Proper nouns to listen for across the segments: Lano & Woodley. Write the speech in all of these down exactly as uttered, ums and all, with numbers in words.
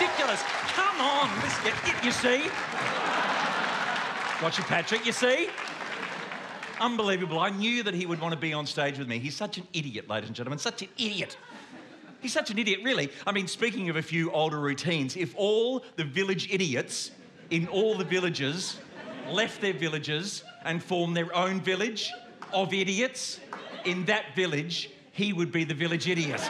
ridiculous. Come on, let's get it, you see. Watch it, Patrick, you see? Unbelievable. I knew that he would want to be on stage with me. He's such an idiot, ladies and gentlemen, such an idiot. He's such an idiot, really. I mean, speaking of a few older routines, if all the village idiots in all the villages left their villages and formed their own village of idiots, in that village, he would be the village idiot.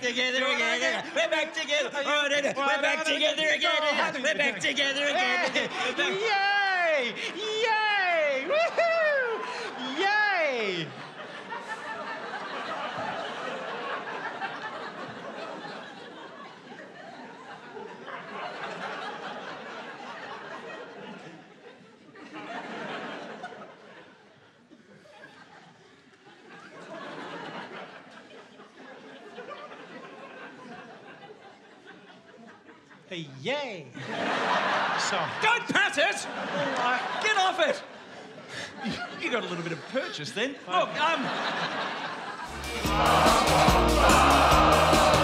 Together again. We're back together again. We're back together. We're back together again. We're back together again. Yay! Yay! Woohoo! Yay! Yay! So don't pat it! Uh, Get off it! You got a little bit of purchase then. Look, um.